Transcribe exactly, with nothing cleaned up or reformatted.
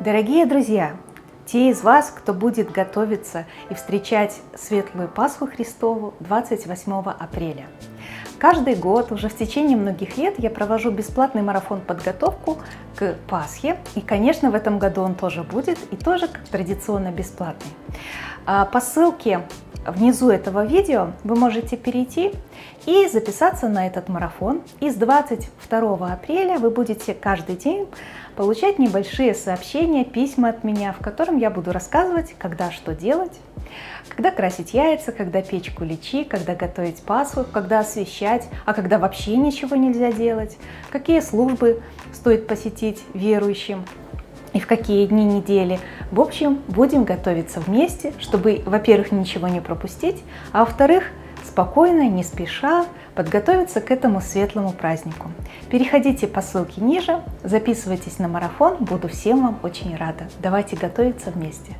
Дорогие друзья, те из вас, кто будет готовиться и встречать Светлую Пасху Христову двадцать восьмого апреля. Каждый год, уже в течение многих лет, я провожу бесплатный марафон подготовку к Пасхе. И, конечно, в этом году он тоже будет, и тоже, как традиционно, бесплатный. По ссылке внизу этого видео вы можете перейти и записаться на этот марафон. И с двадцать второго апреля вы будете каждый день получать небольшие сообщения, письма от меня, в котором я буду рассказывать, когда что делать, когда красить яйца, когда печь куличи, когда готовить Пасху, когда освещать, а когда вообще ничего нельзя делать, какие службы стоит посетить верующим и в какие дни недели. В общем, будем готовиться вместе, чтобы, во-первых, ничего не пропустить, а во-вторых, спокойно, не спеша подготовиться к этому светлому празднику. Переходите по ссылке ниже, записывайтесь на марафон, буду всем вам очень рада. Давайте готовиться вместе!